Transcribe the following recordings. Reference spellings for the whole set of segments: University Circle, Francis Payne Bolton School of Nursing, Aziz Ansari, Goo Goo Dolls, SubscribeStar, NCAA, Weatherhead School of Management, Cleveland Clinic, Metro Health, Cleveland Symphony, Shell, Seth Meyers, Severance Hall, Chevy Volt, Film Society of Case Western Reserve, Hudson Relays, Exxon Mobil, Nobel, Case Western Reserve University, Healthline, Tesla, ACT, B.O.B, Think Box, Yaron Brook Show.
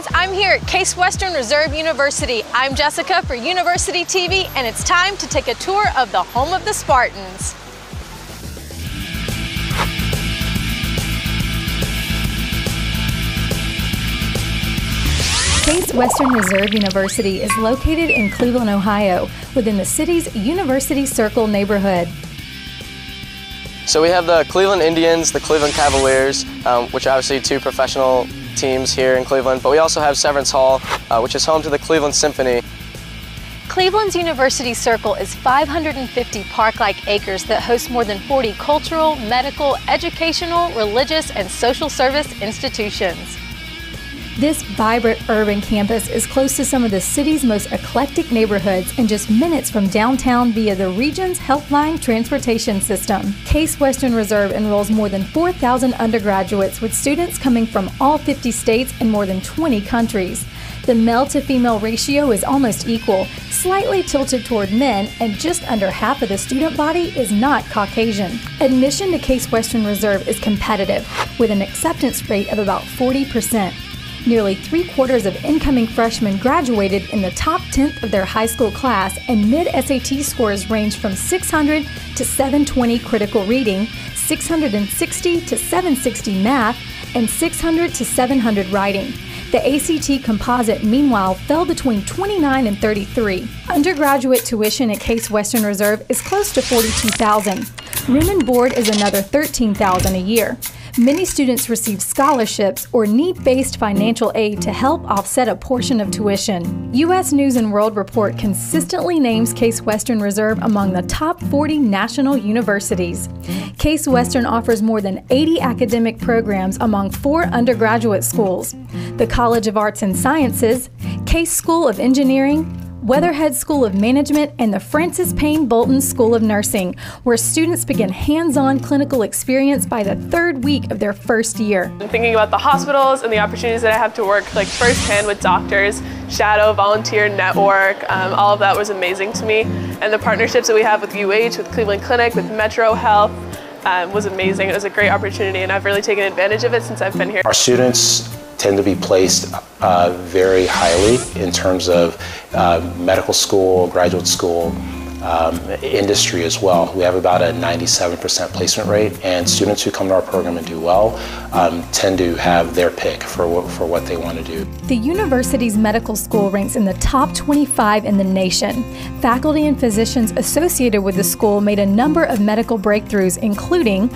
guys, I'm here at Case Western Reserve University. I'm Jessica for University TV, and it's time to take a tour of the home of the Spartans. Case Western Reserve University is located in Cleveland, Ohio, within the city's University Circle neighborhood. So we have the Cleveland Indians, the Cleveland Cavaliers, which are obviously two professional teams here in Cleveland, but we also have Severance Hall, which is home to the Cleveland Symphony. Cleveland's University Circle is 550 park-like acres that host more than 40 cultural, medical, educational, religious, and social service institutions. This vibrant urban campus is close to some of the city's most eclectic neighborhoods and just minutes from downtown via the region's Healthline transportation system. Case Western Reserve enrolls more than 4,000 undergraduates, with students coming from all 50 states and more than 20 countries. The male-to-female ratio is almost equal, slightly tilted toward men, and just under half of the student body is not Caucasian. Admission to Case Western Reserve is competitive, with an acceptance rate of about 40%. Nearly three-quarters of incoming freshmen graduated in the top 10th of their high school class, and mid-SAT scores range from 600 to 720 critical reading, 660 to 760 math, and 600 to 700 writing. The ACT composite, meanwhile, fell between 29 and 33. Undergraduate tuition at Case Western Reserve is close to $42,000. Room and board is another $13,000 a year. Many students receive scholarships or need-based financial aid to help offset a portion of tuition. U.S. News & World Report consistently names Case Western Reserve among the top 40 national universities. Case Western offers more than 80 academic programs among 4 undergraduate schools: the College of Arts and Sciences, Case School of Engineering, Weatherhead School of Management, and the Francis Payne Bolton School of Nursing, where students begin hands-on clinical experience by the third week of their first year. I'm thinking about the hospitals and the opportunities that I have to work like firsthand with doctors, shadow, volunteer, network, all of that was amazing to me. And the partnerships that we have with UH, with Cleveland Clinic, with Metro Health was amazing. It was a great opportunity, and I've really taken advantage of it since I've been here. Our students tend to be placed very highly in terms of medical school, graduate school, industry as well. We have about a 97% placement rate, and students who come to our program and do well tend to have their pick for what they want to do. The university's medical school ranks in the top 25 in the nation. Faculty and physicians associated with the school made a number of medical breakthroughs, including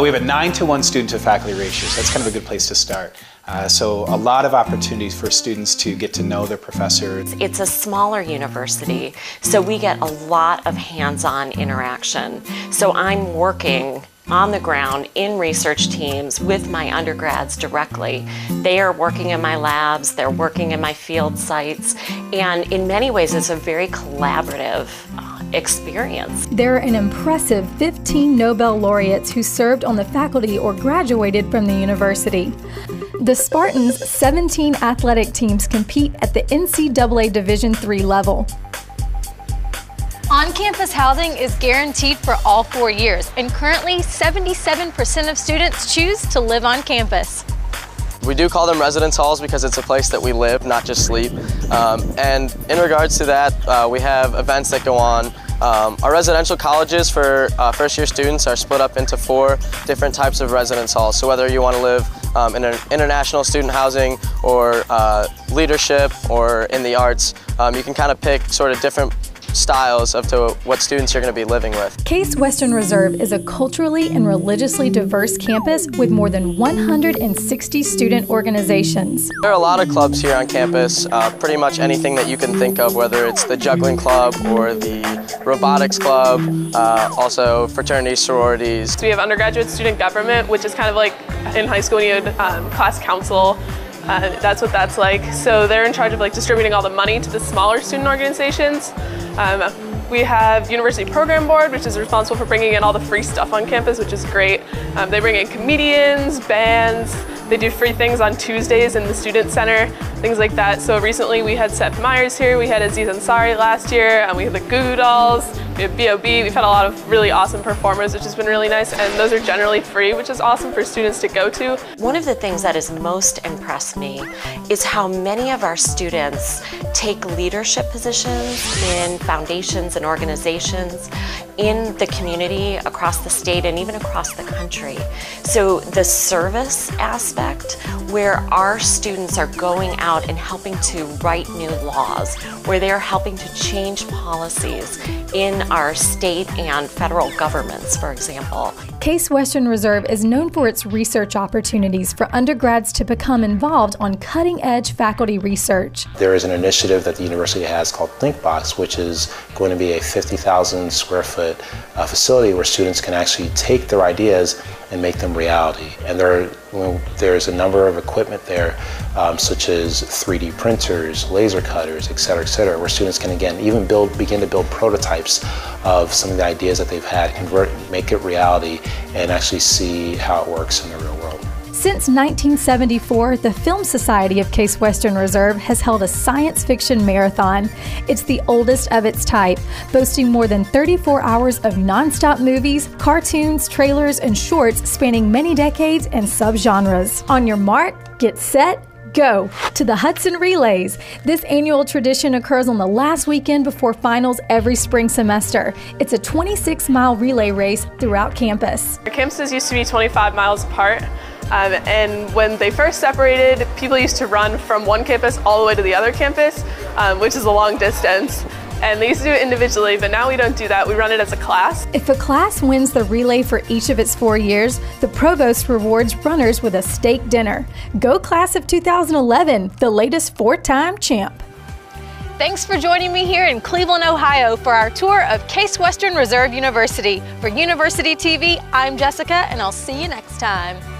we have a 9-to-1 student-to-faculty ratio, so that's kind of a good place to start. So a lot of opportunities for students to get to know their professor. It's a smaller university, so we get a lot of hands-on interaction. So I'm working on the ground in research teams with my undergrads directly. They are working in my labs, they're working in my field sites, and in many ways it's a very collaborative experience. There are an impressive 15 Nobel laureates who served on the faculty or graduated from the university. The Spartans' 17 athletic teams compete at the NCAA Division III level. On-campus housing is guaranteed for all 4 years, and currently 77% of students choose to live on campus. We do call them residence halls because it's a place that we live, not just sleep. And in regards to that, we have events that go on. Our residential colleges for first-year students are split up into 4 different types of residence halls. So whether you want to live in an international student housing or leadership or in the arts, you can kind of pick sort of different styles of to what students you're going to be living with. Case Western Reserve is a culturally and religiously diverse campus with more than 160 student organizations. There are a lot of clubs here on campus, pretty much anything that you can think of, whether it's the juggling club or the robotics club, also fraternities, sororities. We have undergraduate student government, which is kind of like in high school when you had class council. That's what that's like. So they're in charge of like distributing all the money to the smaller student organizations. We have University Program Board, which is responsible for bringing in all the free stuff on campus, which is great. They bring in comedians, bands, they do free things on Tuesdays in the Student Center. things like that. So recently we had Seth Meyers here, we had Aziz Ansari last year, and we had the Goo Goo Dolls, we had B.O.B. We've had a lot of really awesome performers, which has been really nice, and those are generally free, which is awesome for students to go to. One of the things that has most impressed me is how many of our students take leadership positions in foundations and organizations in the community, across the state, and even across the country. So the service aspect, where our students are going out and helping to write new laws, where they are helping to change policies in our state and federal governments, for example. Case Western Reserve is known for its research opportunities for undergrads to become involved on cutting-edge faculty research. There is an initiative that the university has called Think Box, which is going to be a 50,000 square foot facility where students can actually take their ideas and make them reality. And there's a number of equipment there, such as 3D printers, laser cutters, et cetera, where students can again even begin to build prototypes of some of the ideas that they've had, convert, make it reality, and actually see how it works in the real world. Since 1974, the Film Society of Case Western Reserve has held a science fiction marathon. It's the oldest of its type, boasting more than 34 hours of nonstop movies, cartoons, trailers, and shorts spanning many decades and subgenres. On your mark, get set, go to the Hudson Relays. This annual tradition occurs on the last weekend before finals every spring semester. It's a 26-mile relay race throughout campus. Our campuses used to be 25 miles apart, and when they first separated, people used to run from one campus all the way to the other campus, which is a long distance. And they used to do it individually, but now we don't do that. We run it as a class. If a class wins the relay for each of its 4 years, the provost rewards runners with a steak dinner. Go class of 2011, the latest four-time champ. Thanks for joining me here in Cleveland, Ohio for our tour of Case Western Reserve University. For University TV, I'm Jessica, and I'll see you next time.